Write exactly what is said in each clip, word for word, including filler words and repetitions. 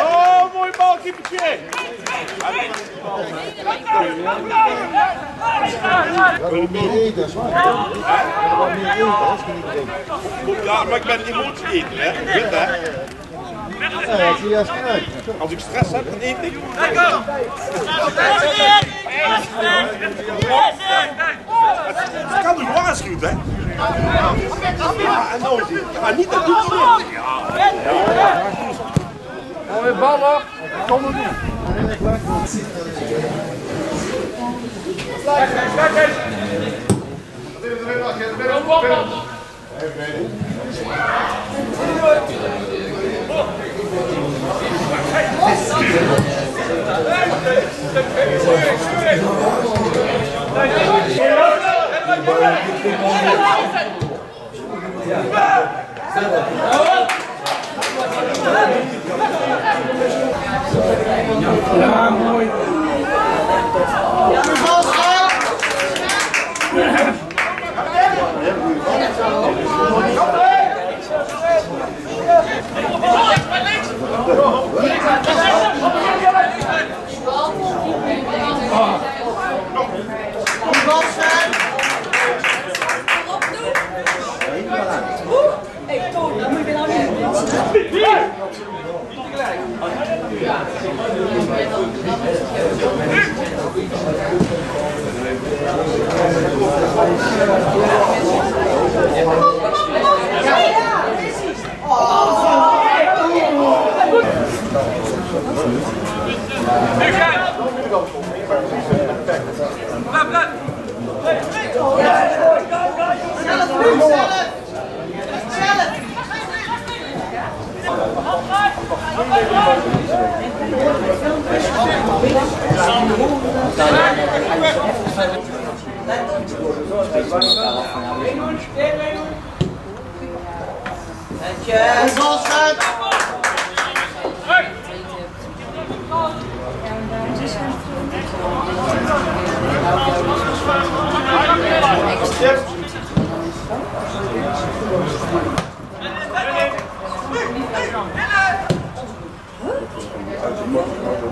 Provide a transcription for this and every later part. Oh, my ball, keep it here. Ja, maar ik ben emotie eten, hè. Ik weet hè. Ja, ik zie juist niet uit. Als ik stress heb, dan eet ik. Het kan toch waarschuwd, hè? Ja, en nou, maar niet dat doet ze. Ja. Mooie bal af, kom er niet. Kijk eens, kijk eens. Ja, mooi.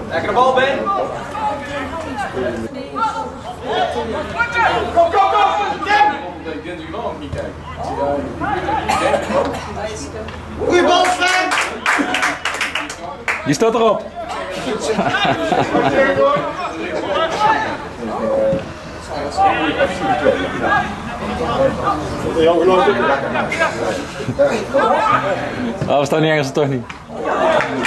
Lekker de bal, Ben. Kom, kom, kom! Ik denk dat u wel niet kijkt. Goeie bal, Sven! Je staat erop. Oh, we staan niet ergens, toch niet? Goed jongen.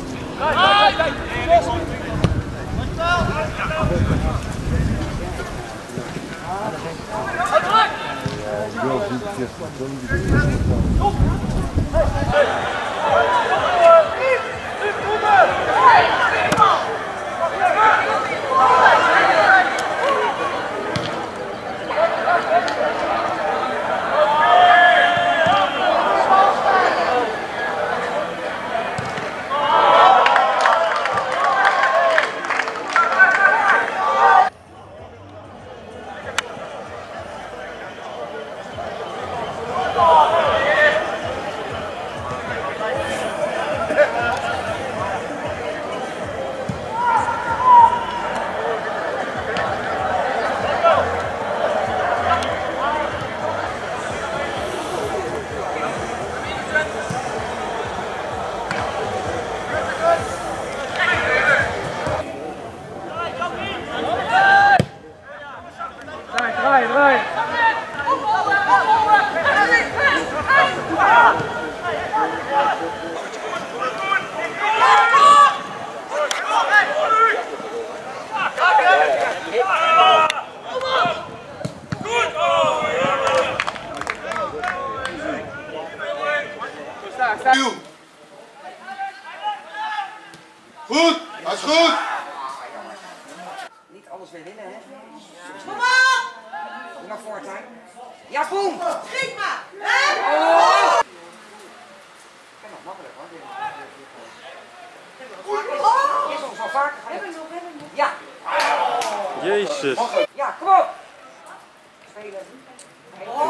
Kijk, kijk, kijk. Jezus. Ja, kom op. Spelen.